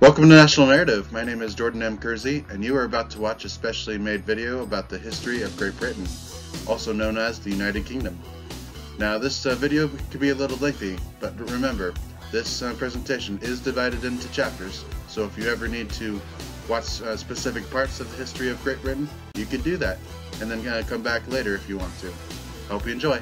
Welcome to National Narrative. My name is Jordan M. Kersey, and you are about to watch a specially made video about the history of Great Britain, also known as the United Kingdom. Now, this video could be a little lengthy, but remember, this presentation is divided into chapters, so if you ever need to watch specific parts of the history of Great Britain, you can do that, and then come back later if you want to. Hope you enjoy.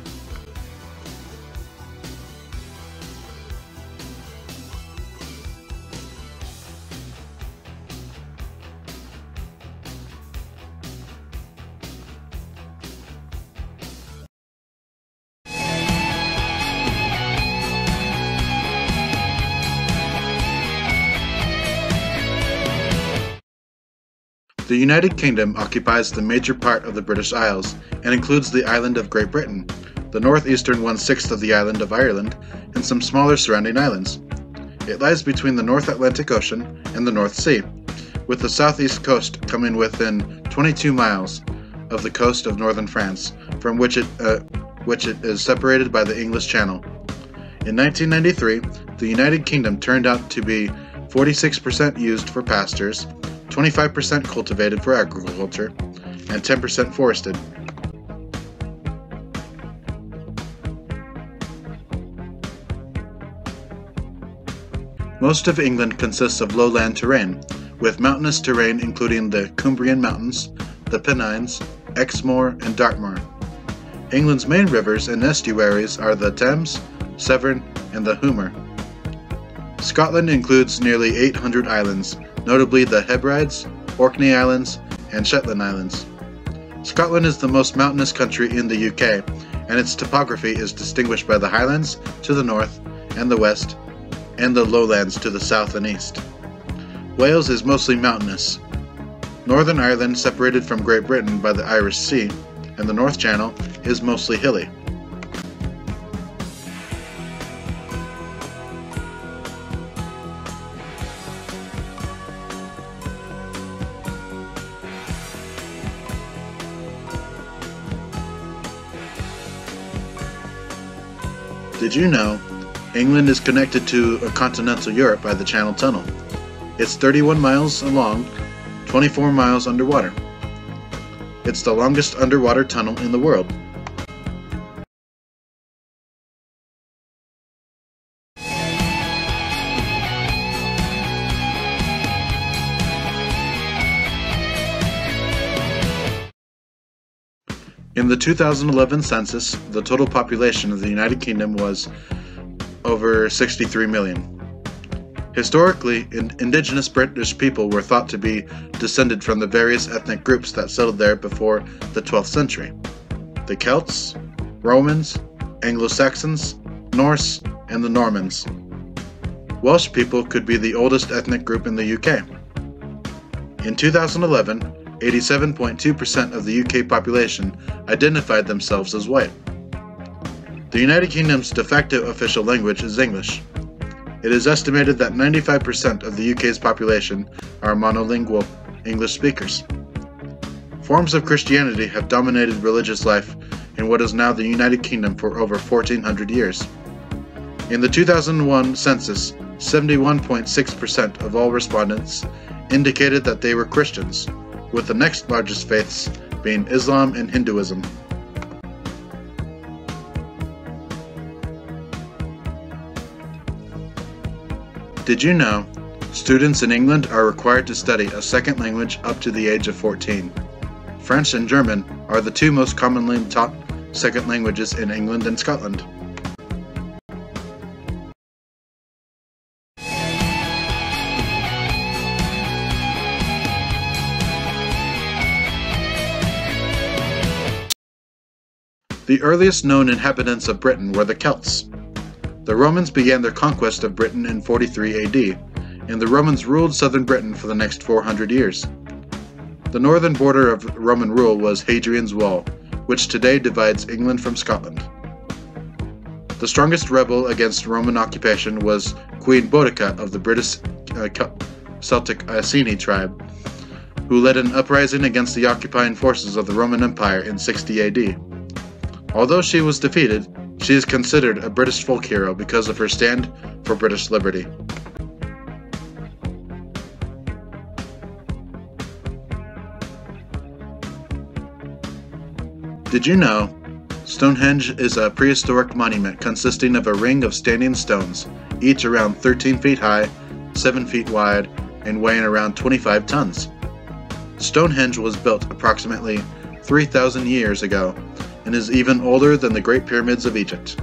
The United Kingdom occupies the major part of the British Isles and includes the island of Great Britain, the northeastern one-sixth of the island of Ireland, and some smaller surrounding islands. It lies between the North Atlantic Ocean and the North Sea, with the southeast coast coming within 22 miles of the coast of northern France, from which it is separated by the English Channel. In 1993, the United Kingdom turned out to be 46% used for pastures, 25% cultivated for agriculture, and 10% forested. Most of England consists of lowland terrain, with mountainous terrain including the Cumbrian Mountains, the Pennines, Exmoor, and Dartmoor. England's main rivers and estuaries are the Thames, Severn, and the Humber. Scotland includes nearly 800 islands, notably the Hebrides, Orkney Islands, and Shetland Islands. Scotland is the most mountainous country in the UK, and its topography is distinguished by the Highlands to the north and the west, and the lowlands to the south and east. Wales is mostly mountainous. Northern Ireland, separated from Great Britain by the Irish Sea, and the North Channel, is mostly hilly. Did you know England is connected to continental Europe by the Channel Tunnel? It's 31 miles long, 24 miles underwater. It's the longest underwater tunnel in the world. In the 2011 census, the total population of the United Kingdom was over 63 million. Historically, indigenous British people were thought to be descended from the various ethnic groups that settled there before the 12th century. The Celts, Romans, Anglo-Saxons, Norse, and the Normans. Welsh people could be the oldest ethnic group in the UK. In 2011, 87.2% of the UK population identified themselves as white. The United Kingdom's de facto official language is English. It is estimated that 95% of the UK's population are monolingual English speakers. Forms of Christianity have dominated religious life in what is now the United Kingdom for over 1,400 years. In the 2001 census, 71.6% of all respondents indicated that they were Christians, with the next largest faiths being Islam and Hinduism. Did you know students in England are required to study a second language up to the age of 14? French and German are the two most commonly taught second languages in England and Scotland. The earliest known inhabitants of Britain were the Celts. The Romans began their conquest of Britain in 43 AD, and the Romans ruled southern Britain for the next 400 years. The northern border of Roman rule was Hadrian's Wall, which today divides England from Scotland. The strongest rebel against Roman occupation was Queen Boudicca of the British Celtic Iceni tribe, who led an uprising against the occupying forces of the Roman Empire in 60 AD. Although she was defeated, she is considered a British folk hero because of her stand for British liberty. Did you know Stonehenge is a prehistoric monument consisting of a ring of standing stones, each around 13 feet high, 7 feet wide, and weighing around 25 tons. Stonehenge was built approximately 3,000 years ago and is even older than the Great Pyramids of Egypt.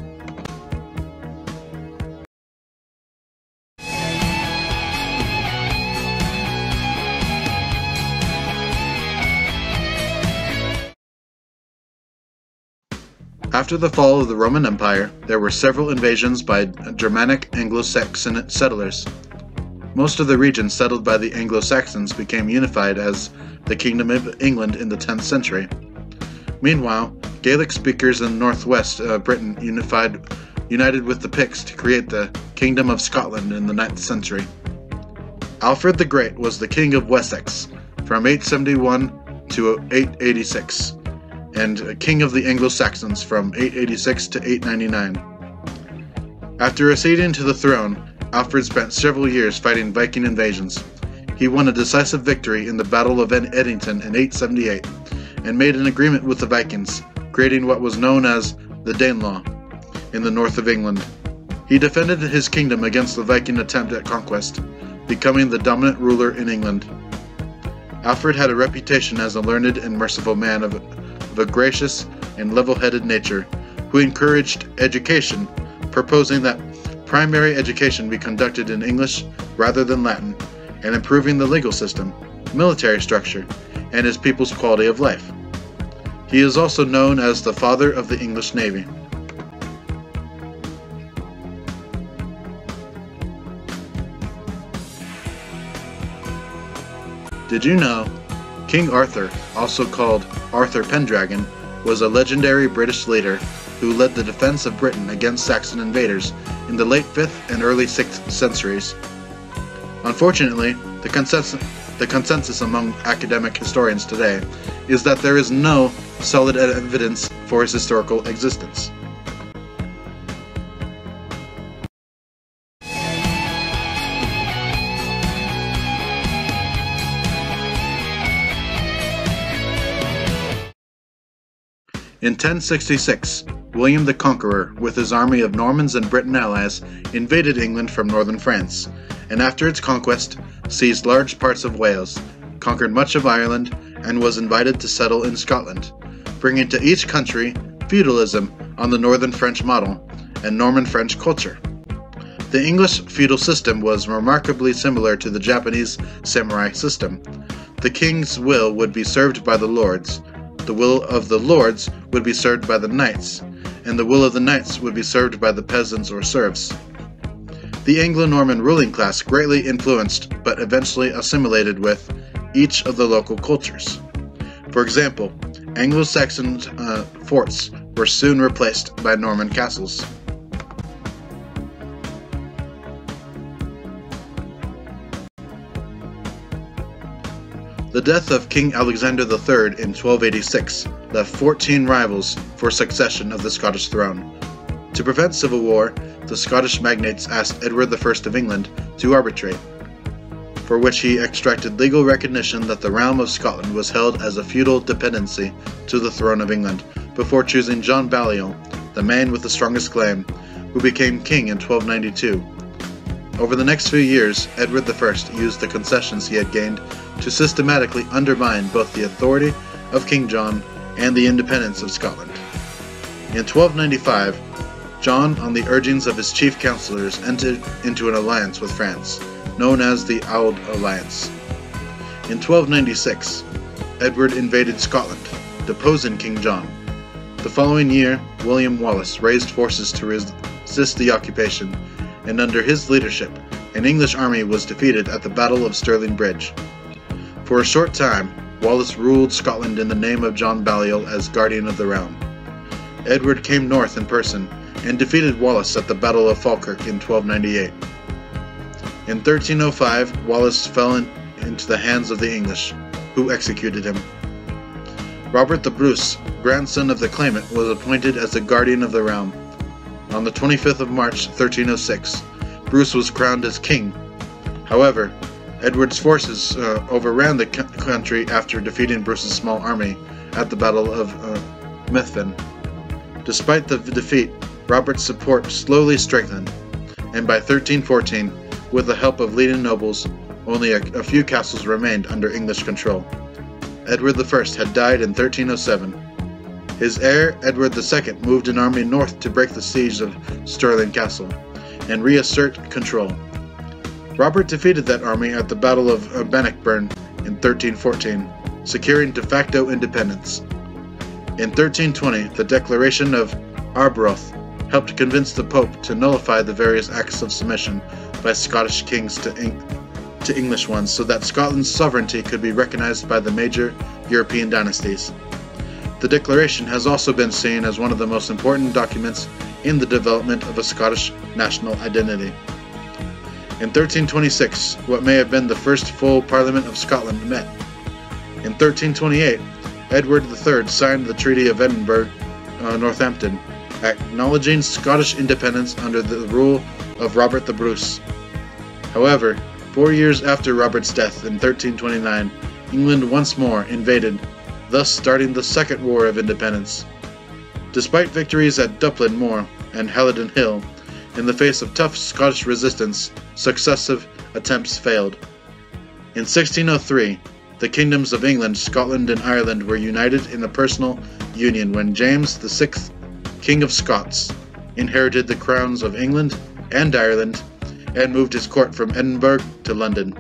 After the fall of the Roman Empire, there were several invasions by Germanic Anglo-Saxon settlers. Most of the regions settled by the Anglo-Saxons became unified as the Kingdom of England in the 10th century. Meanwhile, Gaelic speakers in northwest Britain united with the Picts to create the Kingdom of Scotland in the 9th century. Alfred the Great was the King of Wessex from 871 to 886. And King of the Anglo-Saxons from 886 to 899. After acceding to the throne, Alfred spent several years fighting Viking invasions. He won a decisive victory in the Battle of Edington in 878, and made an agreement with the Vikings, creating what was known as the Danelaw in the north of England. He defended his kingdom against the Viking attempt at conquest, becoming the dominant ruler in England. Alfred had a reputation as a learned and merciful man of a gracious and level-headed nature, who encouraged education, proposing that primary education be conducted in English rather than Latin, and improving the legal system, military structure, and his people's quality of life. He is also known as the father of the English Navy. Did you know King Arthur, also called Arthur Pendragon, was a legendary British leader who led the defense of Britain against Saxon invaders in the late 5th and early 6th centuries. Unfortunately, the consensus among academic historians today is that there is no solid evidence for his historical existence. In 1066, William the Conqueror, with his army of Normans and Breton allies, invaded England from northern France, and after its conquest, seized large parts of Wales, conquered much of Ireland, and was invited to settle in Scotland, bringing to each country feudalism on the northern French model and Norman French culture. The English feudal system was remarkably similar to the Japanese samurai system. The king's will would be served by the lords. The will of the lords would be served by the knights, and the will of the knights would be served by the peasants or serfs. The Anglo-Norman ruling class greatly influenced, but eventually assimilated with, each of the local cultures. For example, Anglo-Saxon forts were soon replaced by Norman castles. The death of King Alexander III in 1286 left 14 rivals for succession of the Scottish throne. To prevent civil war, the Scottish magnates asked Edward I of England to arbitrate, for which he extracted legal recognition that the realm of Scotland was held as a feudal dependency to the throne of England, before choosing John Balliol, the man with the strongest claim, who became king in 1292. Over the next few years, Edward I used the concessions he had gained to systematically undermine both the authority of King John and the independence of Scotland. In 1295, John, on the urgings of his chief councillors, entered into an alliance with France, known as the Auld Alliance. In 1296, Edward invaded Scotland, deposing King John. The following year, William Wallace raised forces to resist the occupation, and under his leadership, an English army was defeated at the Battle of Stirling Bridge. For a short time, Wallace ruled Scotland in the name of John Balliol as guardian of the realm. Edward came north in person and defeated Wallace at the Battle of Falkirk in 1298. In 1305, Wallace fell into the hands of the English, who executed him. Robert the Bruce, grandson of the claimant, was appointed as the guardian of the realm. On the 25th of March, 1306, Bruce was crowned as king. However, Edward's forces overran the country after defeating Bruce's small army at the Battle of Methven. Despite the defeat, Robert's support slowly strengthened, and by 1314, with the help of leading nobles, only a few castles remained under English control. Edward I had died in 1307. His heir, Edward II, moved an army north to break the siege of Stirling Castle and reassert control. Robert defeated that army at the Battle of Bannockburn in 1314, securing de facto independence. In 1320, the Declaration of Arbroath helped convince the Pope to nullify the various acts of submission by Scottish kings to English ones, so that Scotland's sovereignty could be recognized by the major European dynasties. The Declaration has also been seen as one of the most important documents in the development of a Scottish national identity. In 1326, what may have been the first full Parliament of Scotland met. In 1328, Edward III signed the Treaty of Edinburgh, Northampton, acknowledging Scottish independence under the rule of Robert the Bruce. However, 4 years after Robert's death in 1329, England once more invaded, thus starting the Second War of Independence. Despite victories at Duplin Moor and Halidon Hill, in the face of tough Scottish resistance, successive attempts failed. In 1603, the kingdoms of England, Scotland, and Ireland were united in a personal union when James VI, King of Scots, inherited the crowns of England and Ireland and moved his court from Edinburgh to London.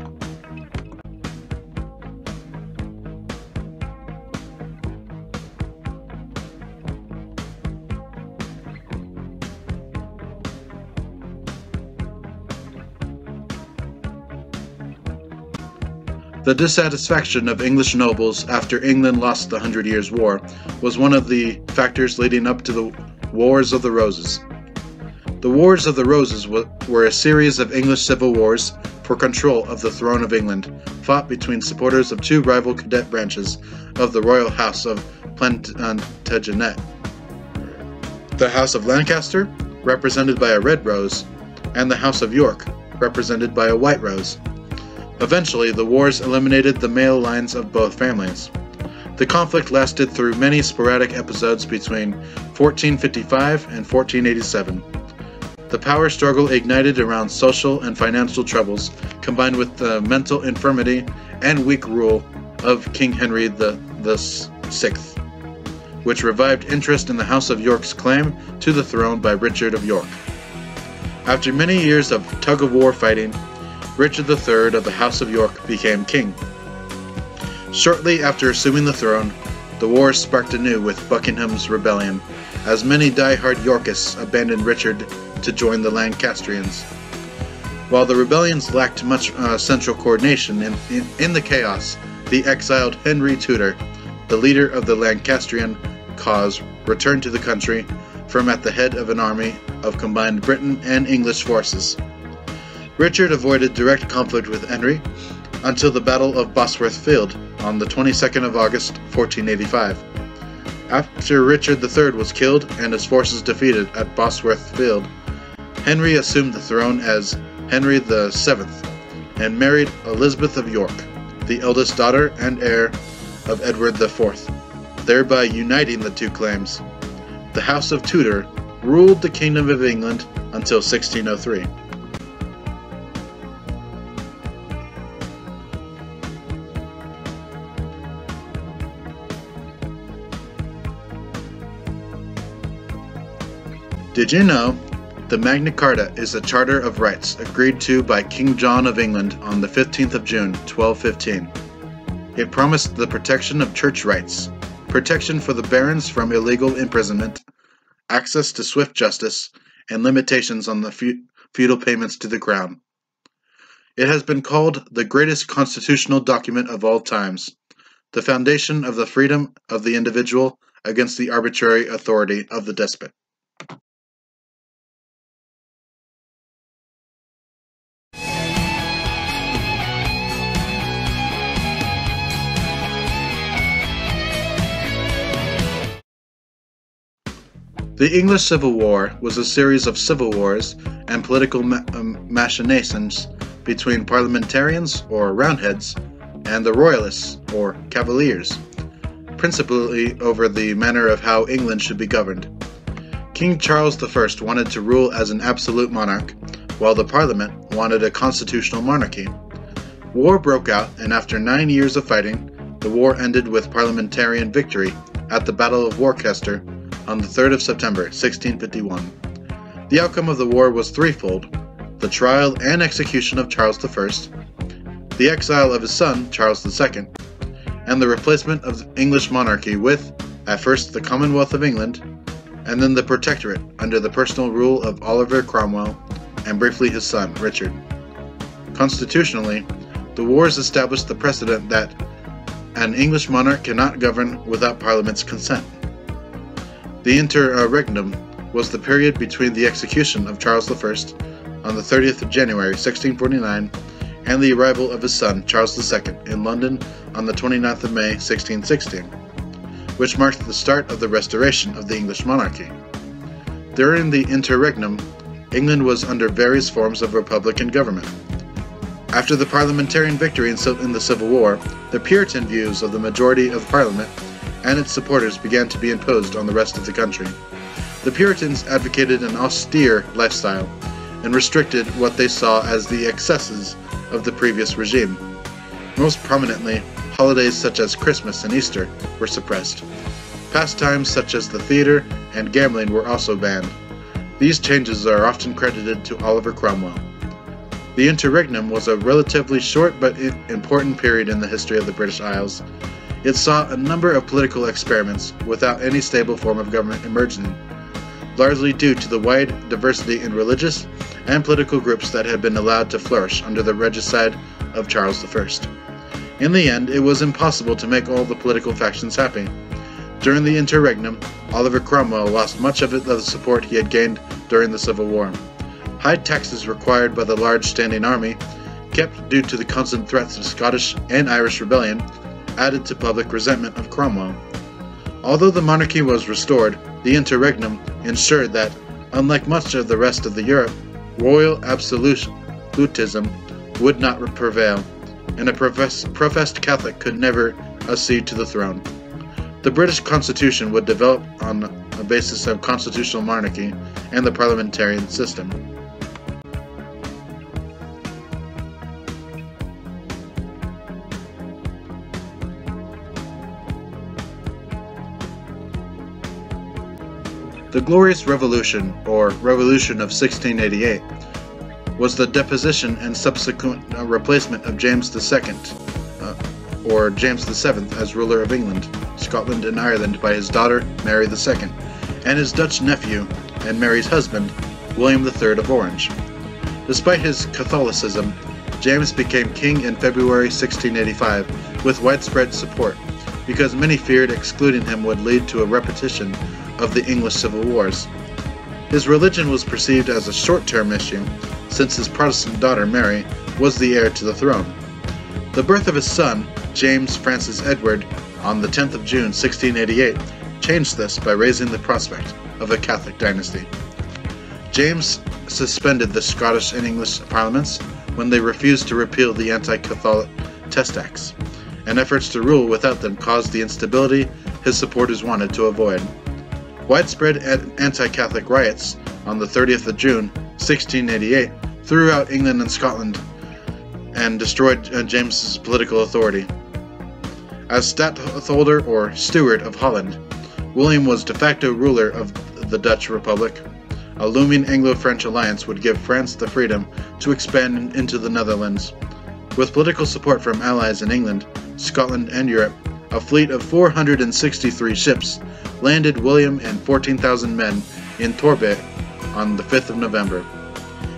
The dissatisfaction of English nobles after England lost the Hundred Years' War was one of the factors leading up to the Wars of the Roses. The Wars of the Roses were a series of English civil wars for control of the throne of England, fought between supporters of two rival cadet branches of the royal house of Plantagenet. The House of Lancaster, represented by a red rose, and the House of York, represented by a white rose. Eventually, the wars eliminated the male lines of both families. The conflict lasted through many sporadic episodes between 1455 and 1487. The power struggle ignited around social and financial troubles, combined with the mental infirmity and weak rule of King Henry VI, which revived interest in the House of York's claim to the throne by Richard of York. After many years of tug-of-war fighting, Richard III of the House of York became king. Shortly after assuming the throne, the wars sparked anew with Buckingham's Rebellion, as many die-hard Yorkists abandoned Richard to join the Lancastrians. While the rebellions lacked much central coordination in the chaos, the exiled Henry Tudor, the leader of the Lancastrian cause, returned to the country from at the head of an army of combined Briton and English forces. Richard avoided direct conflict with Henry until the Battle of Bosworth Field on the 22nd of August, 1485. After Richard III was killed and his forces defeated at Bosworth Field, Henry assumed the throne as Henry VII and married Elizabeth of York, the eldest daughter and heir of Edward IV, thereby uniting the two claims. The House of Tudor ruled the Kingdom of England until 1603. Did you know? The Magna Carta is a charter of rights agreed to by King John of England on the 15th of June, 1215. It promised the protection of church rights, protection for the barons from illegal imprisonment, access to swift justice, and limitations on the feudal payments to the crown. It has been called the greatest constitutional document of all times, the foundation of the freedom of the individual against the arbitrary authority of the despot. The English Civil War was a series of civil wars and political machinations between parliamentarians, or roundheads, and the royalists, or cavaliers. principally over the manner of how England should be governed. King Charles I wanted to rule as an absolute monarch, while the Parliament wanted a constitutional monarchy. War broke out, and after 9 years of fighting, the war ended with parliamentarian victory at the Battle of Worcester on the 3rd of September, 1651. The outcome of the war was threefold: the trial and execution of Charles I, the exile of his son, Charles II, and the replacement of the English monarchy with, at first, the Commonwealth of England, and then the Protectorate under the personal rule of Oliver Cromwell and briefly his son, Richard. Constitutionally, the wars established the precedent that an English monarch cannot govern without Parliament's consent. The Interregnum was the period between the execution of Charles I on the 30th of January 1649 and the arrival of his son, Charles II, in London on the 29th of May 1616. Which marked the start of the restoration of the English monarchy. During the interregnum, England was under various forms of republican government. After the parliamentarian victory in the Civil War, the Puritan views of the majority of Parliament and its supporters began to be imposed on the rest of the country. The Puritans advocated an austere lifestyle and restricted what they saw as the excesses of the previous regime. Most prominently, holidays such as Christmas and Easter were suppressed. Pastimes such as the theater and gambling were also banned. These changes are often credited to Oliver Cromwell. The interregnum was a relatively short but important period in the history of the British Isles. It saw a number of political experiments without any stable form of government emerging, largely due to the wide diversity in religious and political groups that had been allowed to flourish under the regicide of Charles I. In the end, it was impossible to make all the political factions happy. During the interregnum, Oliver Cromwell lost much of the support he had gained during the Civil War. High taxes required by the large standing army, kept due to the constant threats of Scottish and Irish rebellion, added to public resentment of Cromwell. Although the monarchy was restored, the interregnum ensured that, unlike much of the rest of Europe, royal absolutism would not prevail, and a professed Catholic could never accede to the throne. The British Constitution would develop on a basis of constitutional monarchy and the parliamentarian system. The Glorious Revolution, or Revolution of 1688, was the deposition and subsequent replacement of James II, or James VII, as ruler of England, Scotland, and Ireland by his daughter Mary II, and his Dutch nephew and Mary's husband, William III of Orange. Despite his Catholicism, James became king in February 1685 with widespread support, because many feared excluding him would lead to a repetition of the English Civil Wars. His religion was perceived as a short-term issue, since his Protestant daughter Mary was the heir to the throne. The birth of his son, James Francis Edward, on the 10th of June 1688, changed this by raising the prospect of a Catholic dynasty. James suspended the Scottish and English parliaments when they refused to repeal the anti-Catholic Test Acts, and efforts to rule without them caused the instability his supporters wanted to avoid. Widespread anti-Catholic riots on the 30th of June 1688 threw out England and Scotland and destroyed James's political authority. As stadtholder or steward of Holland, William was de facto ruler of the Dutch Republic. A looming Anglo-French alliance would give France the freedom to expand into the Netherlands. With political support from allies in England, Scotland, and Europe, a fleet of 463 ships landed William and 14,000 men in Torbay on the 5th of November.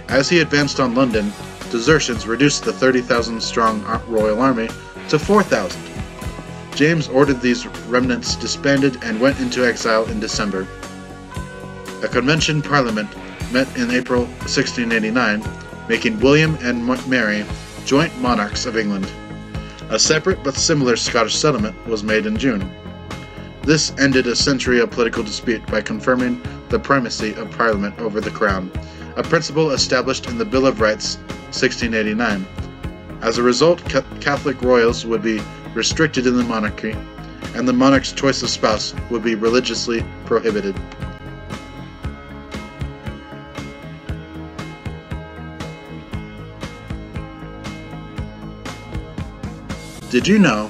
As he advanced on London, desertions reduced the 30,000 strong royal army to 4,000. James ordered these remnants disbanded and went into exile in December. A convention parliament met in April 1689, making William and Mary joint monarchs of England. A separate but similar Scottish settlement was made in June. This ended a century of political dispute by confirming the primacy of Parliament over the Crown, a principle established in the Bill of Rights 1689. As a result, Catholic royals would be restricted in the monarchy, and the monarch's choice of spouse would be religiously prohibited. Did you know?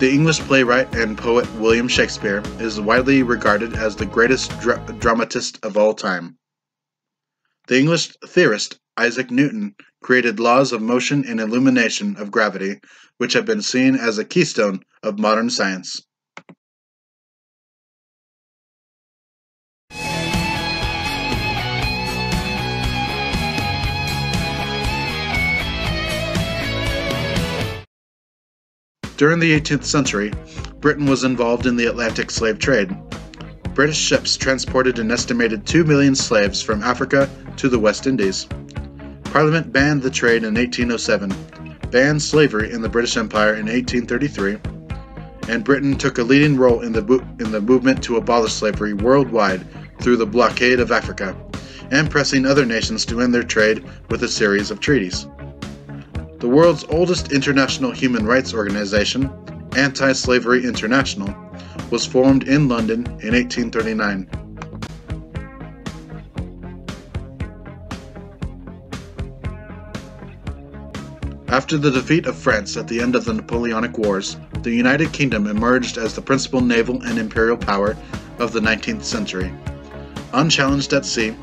The English playwright and poet William Shakespeare is widely regarded as the greatest dramatist of all time. The English theorist Isaac Newton created laws of motion and illumination of gravity, which have been seen as a keystone of modern science. During the 18th century, Britain was involved in the Atlantic slave trade. British ships transported an estimated 2 million slaves from Africa to the West Indies. Parliament banned the trade in 1807, banned slavery in the British Empire in 1833, and Britain took a leading role in the movement to abolish slavery worldwide through the blockade of Africa, and pressing other nations to end their trade with a series of treaties. The world's oldest international human rights organization, Anti-Slavery International, was formed in London in 1839. After the defeat of France at the end of the Napoleonic Wars, the United Kingdom emerged as the principal naval and imperial power of the 19th century. Unchallenged at sea,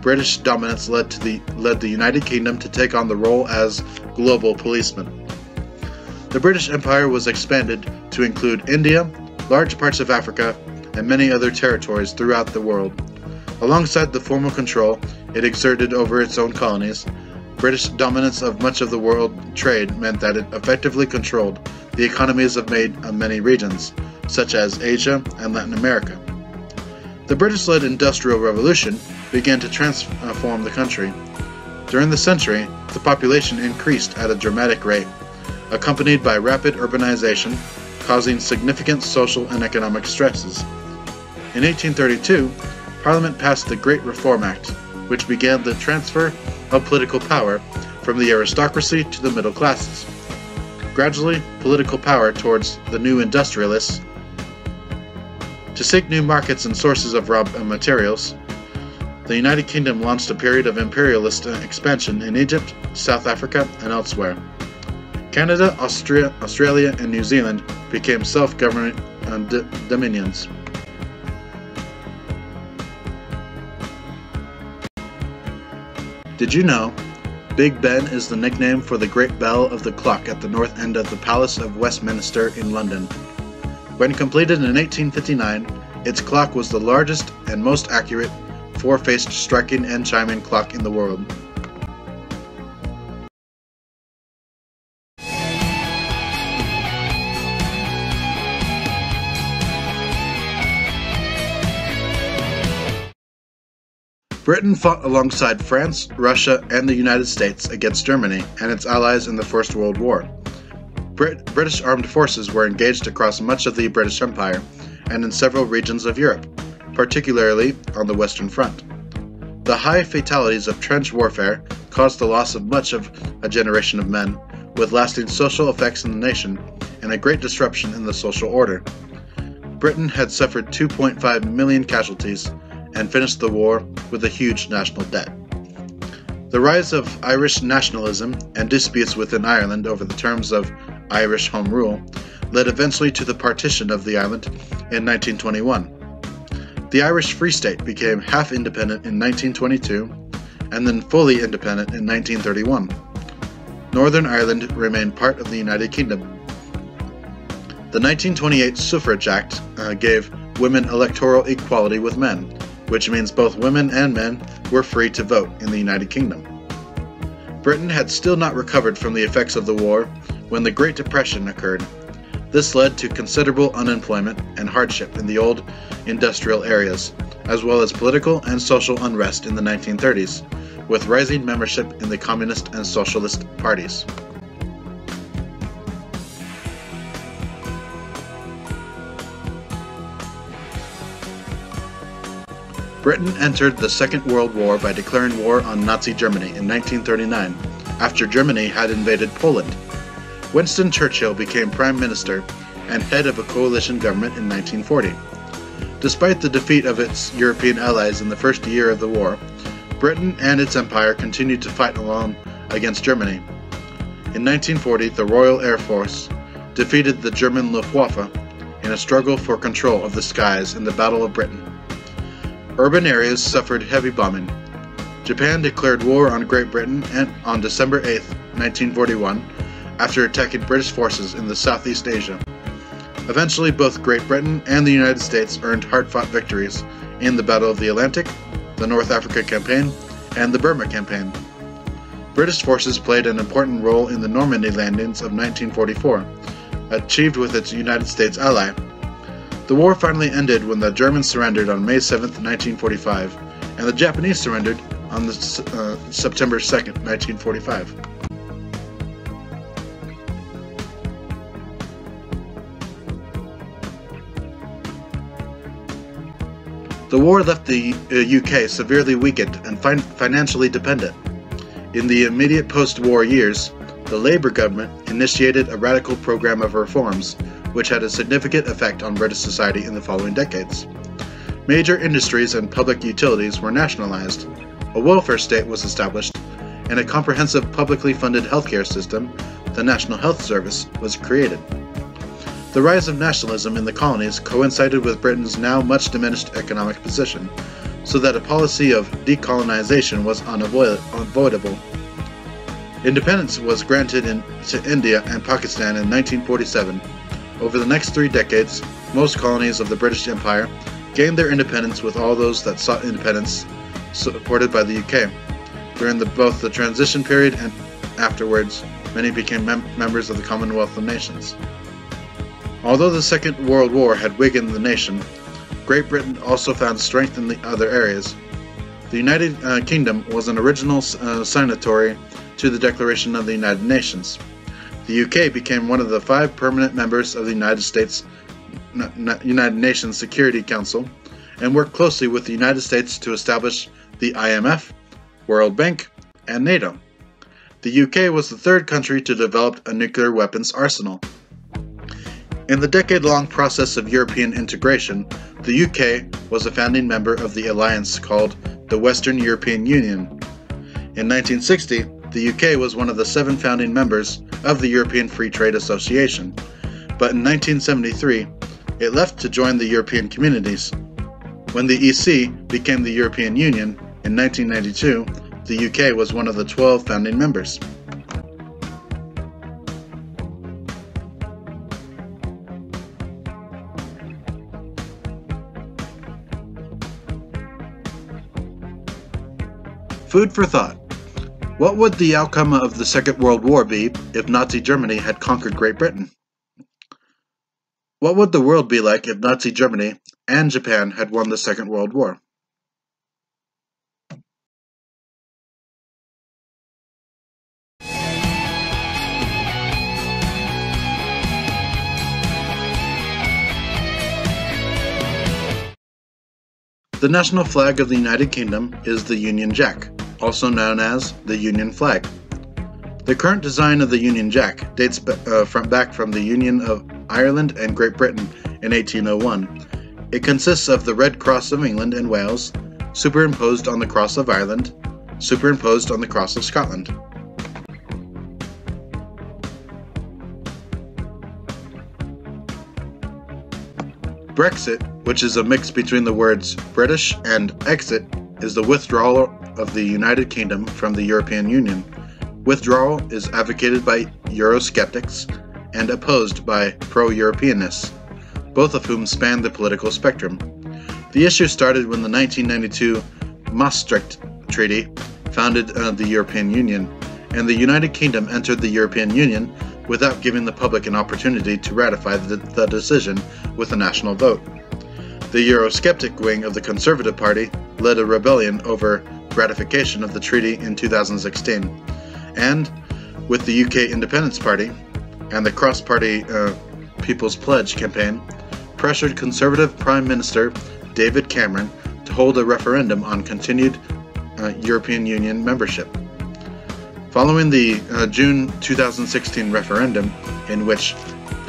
British dominance led the United Kingdom to take on the role as global policeman. The British Empire was expanded to include India, large parts of Africa, and many other territories throughout the world. Alongside the formal control it exerted over its own colonies, British dominance of much of the world trade meant that it effectively controlled the economies of many regions, such as Asia and Latin America. The British-led Industrial Revolution began to transform the country. During the century, the population increased at a dramatic rate, accompanied by rapid urbanization, causing significant social and economic stresses. In 1832, Parliament passed the Great Reform Act, which began the transfer of political power from the aristocracy to the middle classes. Gradually, political power towards the new industrialists to seek new markets and sources of raw materials. The United Kingdom launched a period of imperialist expansion in Egypt, South Africa, and elsewhere. Canada, Australia, and New Zealand became self-governing dominions. Did you know? Big Ben is the nickname for the great bell of the clock at the north end of the Palace of Westminster in London. When completed in 1859, its clock was the largest and most accurate four-faced striking and chiming clock in the world. Britain fought alongside France, Russia, and the United States against Germany and its allies in the First World War. British armed forces were engaged across much of the British Empire and in several regions of Europe, particularly on the Western Front. The high fatalities of trench warfare caused the loss of much of a generation of men, with lasting social effects in the nation and a great disruption in the social order. Britain had suffered 2.5 million casualties and finished the war with a huge national debt. The rise of Irish nationalism and disputes within Ireland over the terms of Irish Home Rule led eventually to the partition of the island in 1921. The Irish Free State became half independent in 1922 and then fully independent in 1931. Northern Ireland remained part of the United Kingdom. The 1928 Suffrage Act gave women electoral equality with men, which means both women and men were free to vote in the United Kingdom. Britain had still not recovered from the effects of the war when the Great Depression occurred. This led to considerable unemployment and hardship in the old industrial areas, as well as political and social unrest in the 1930s, with rising membership in the Communist and Socialist parties. Britain entered the Second World War by declaring war on Nazi Germany in 1939, after Germany had invaded Poland. Winston Churchill became Prime Minister and head of a coalition government in 1940. Despite the defeat of its European allies in the first year of the war, Britain and its empire continued to fight alone against Germany. In 1940, the Royal Air Force defeated the German Luftwaffe in a struggle for control of the skies in the Battle of Britain. Urban areas suffered heavy bombing. Japan declared war on Great Britain on December 8, 1941, after attacking British forces in the Southeast Asia. Eventually, both Great Britain and the United States earned hard-fought victories in the Battle of the Atlantic, the North Africa Campaign, and the Burma Campaign. British forces played an important role in the Normandy landings of 1944, achieved with its United States ally. The war finally ended when the Germans surrendered on May 7, 1945, and the Japanese surrendered on September 2, 1945. The war left the UK severely weakened and financially dependent. In the immediate post-war years, the Labour government initiated a radical program of reforms, which had a significant effect on British society in the following decades. Major industries and public utilities were nationalized, a welfare state was established, and a comprehensive publicly funded healthcare system, the National Health Service, was created. The rise of nationalism in the colonies coincided with Britain's now much diminished economic position, so that a policy of decolonization was unavoidable. Independence was granted to India and Pakistan in 1947. Over the next three decades, most colonies of the British Empire gained their independence, with all those that sought independence supported by the UK. During both the transition period and afterwards, many became members of the Commonwealth of Nations. Although the Second World War had weakened the nation, Great Britain also found strength in the other areas. The United Kingdom was an original signatory to the Declaration of the United Nations. The UK became one of the five permanent members of the United Nations Security Council and worked closely with the United States to establish the IMF, World Bank, and NATO. The UK was the third country to develop a nuclear weapons arsenal. In the decade-long process of European integration, the UK was a founding member of the alliance called the Western European Union. In 1960, the UK was one of the seven founding members of the European Free Trade Association, but in 1973, it left to join the European Communities. When the EC became the European Union in 1992, the UK was one of the 12 founding members. Food for thought. What would the outcome of the Second World War be if Nazi Germany had conquered Great Britain? What would the world be like if Nazi Germany and Japan had won the Second World War? The national flag of the United Kingdom is the Union Jack, also known as the Union Flag. The current design of the Union Jack dates back from the Union of Ireland and Great Britain in 1801. It consists of the Red Cross of England and Wales, superimposed on the Cross of Ireland, superimposed on the Cross of Scotland. Brexit, which is a mix between the words British and exit, is the withdrawal of the United Kingdom from the European Union. Withdrawal is advocated by Eurosceptics and opposed by pro-Europeanists, both of whom span the political spectrum. The issue started when the 1992 Maastricht Treaty founded the European Union, and the United Kingdom entered the European Union without giving the public an opportunity to ratify the decision with a national vote. The Eurosceptic wing of the Conservative Party led a rebellion over ratification of the treaty in 2016, and with the UK Independence Party and the cross-party People's Pledge campaign, pressured Conservative Prime Minister David Cameron to hold a referendum on continued European Union membership. Following the June 2016 referendum, in which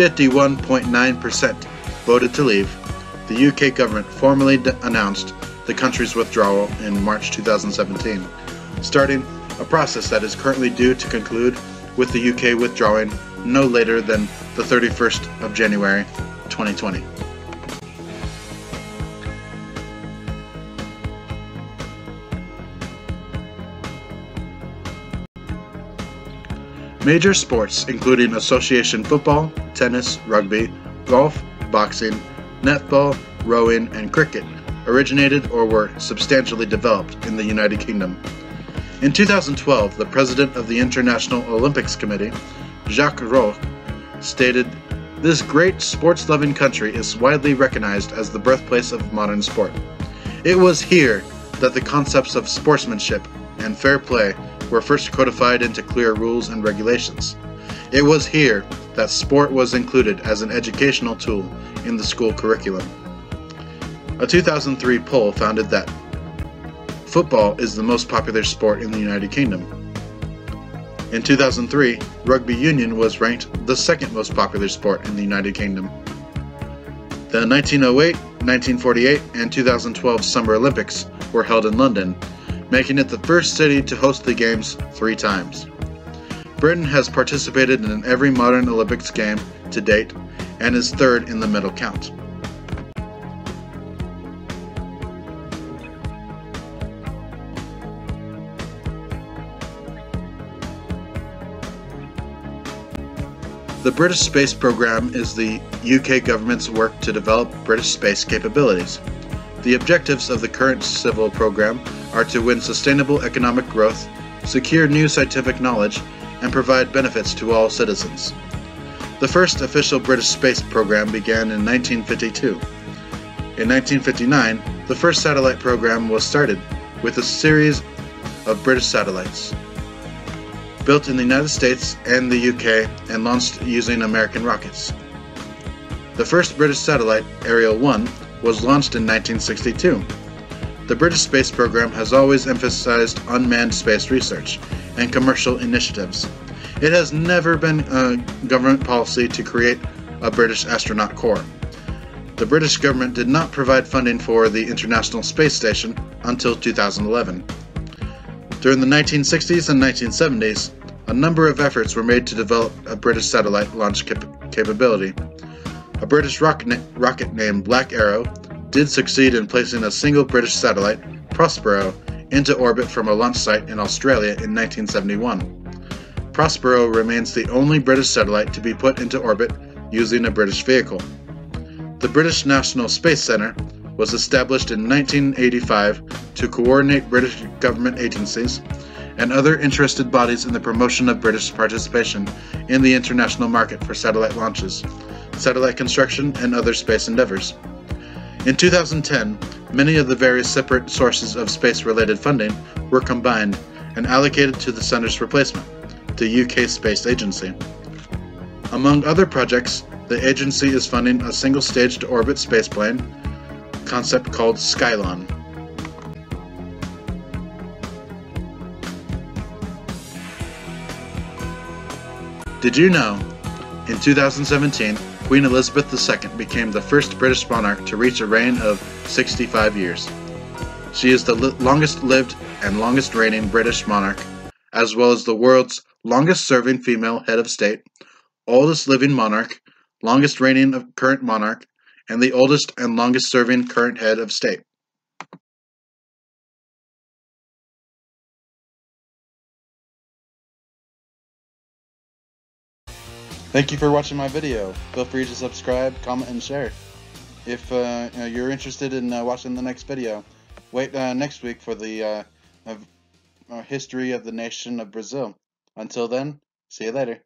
51.9% voted to leave, the UK government formally announced the country's withdrawal in March 2017, starting a process that is currently due to conclude with the UK withdrawing no later than the 31st of January 2020. Major sports including association football, tennis, rugby, golf, boxing, netball, rowing, and cricket originated or were substantially developed in the United Kingdom. In 2012, the president of the International Olympics Committee, Jacques Rauch, stated, "This great sports-loving country is widely recognized as the birthplace of modern sport. It was here that the concepts of sportsmanship and fair play were first codified into clear rules and regulations. It was here that sport was included as an educational tool in the school curriculum." A 2003 poll found that football is the most popular sport in the United Kingdom. In 2003, rugby union was ranked the second most popular sport in the United Kingdom. The 1908, 1948, and 2012 Summer Olympics were held in London, making it the first city to host the games 3 times. Britain has participated in every modern Olympics game to date and is third in the medal count. The British Space Programme is the UK government's work to develop British space capabilities. The objectives of the current civil programme are to win sustainable economic growth, secure new scientific knowledge, and provide benefits to all citizens. The first official British space program began in 1952. In 1959, the first satellite program was started with a series of British satellites, built in the United States and the UK and launched using American rockets. The first British satellite, Ariel 1, was launched in 1962. The British space program has always emphasized unmanned space research and commercial initiatives. It has never been a government policy to create a British astronaut corps. The British government did not provide funding for the International Space Station until 2011. During the 1960s and 1970s, a number of efforts were made to develop a British satellite launch capability. A British rocket named Black Arrow did succeed in placing a single British satellite, Prospero, into orbit from a launch site in Australia in 1971. Prospero remains the only British satellite to be put into orbit using a British vehicle. The British National Space Centre was established in 1985 to coordinate British government agencies and other interested bodies in the promotion of British participation in the international market for satellite launches, satellite construction, and other space endeavours. In 2010, many of the various separate sources of space-related funding were combined and allocated to the centre's replacement, the UK Space Agency. Among other projects, the agency is funding a single-stage to orbit spaceplane concept called Skylon. Did you know? In 2017, Queen Elizabeth II became the first British monarch to reach a reign of 65 years. She is the longest-lived and longest-reigning British monarch, as well as the world's longest-serving female head of state, oldest living monarch, longest-reigning current monarch, and the oldest and longest-serving current head of state. Thank you for watching my video. Feel free to subscribe, comment, and share. If you're interested in watching the next video, wait next week for the history of the nation of Brazil. Until then, see you later.